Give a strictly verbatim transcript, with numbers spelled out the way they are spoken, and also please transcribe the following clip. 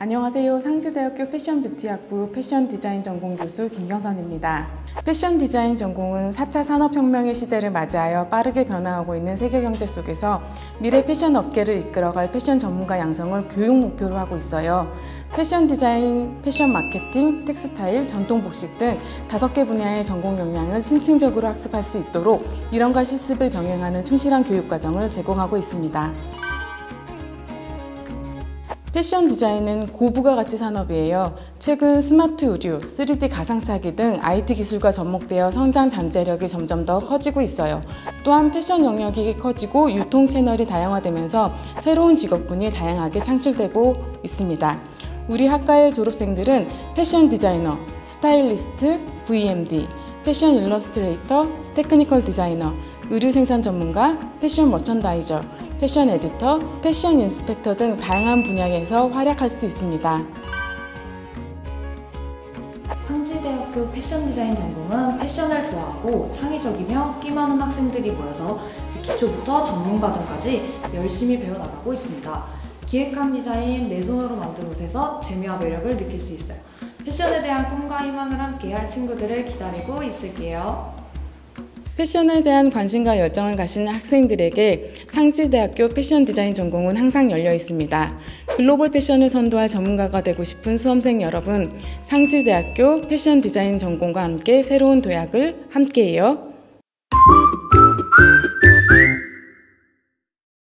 안녕하세요. 상지대학교 패션뷰티학부 패션디자인 전공 교수 김경선입니다. 패션디자인 전공은 사 차 산업혁명의 시대를 맞이하여 빠르게 변화하고 있는 세계경제 속에서 미래 패션 업계를 이끌어갈 패션 전문가 양성을 교육 목표로 하고 있어요. 패션 디자인, 패션 마케팅, 텍스타일, 전통복식 등 다섯 개 분야의 전공 역량을 심층적으로 학습할 수 있도록 이론과 실습을 병행하는 충실한 교육과정을 제공하고 있습니다. 패션 디자인은 고부가가치 산업이에요. 최근 스마트 의류, 쓰리디 가상차기 등 아이티 기술과 접목되어 성장 잠재력이 점점 더 커지고 있어요. 또한 패션 영역이 커지고 유통 채널이 다양화되면서 새로운 직업군이 다양하게 창출되고 있습니다. 우리 학과의 졸업생들은 패션 디자이너, 스타일리스트, 브이엠디, 패션 일러스트레이터, 테크니컬 디자이너, 의류 생산 전문가, 패션 머천다이저, 패션 에디터, 패션 인스펙터 등 다양한 분야에서 활약할 수 있습니다. 상지대학교 패션디자인 전공은 패션을 좋아하고 창의적이며 끼 많은 학생들이 모여서 기초부터 전문과정까지 열심히 배워나가고 있습니다. 기획한 디자인, 내 손으로 만든 옷에서 재미와 매력을 느낄 수 있어요. 패션에 대한 꿈과 희망을 함께할 친구들을 기다리고 있을게요. 패션에 대한 관심과 열정을 가진 학생들에게 상지대학교 패션디자인 전공은 항상 열려 있습니다. 글로벌 패션을 선도할 전문가가 되고 싶은 수험생 여러분, 상지대학교 패션디자인 전공과 함께 새로운 도약을 함께해요.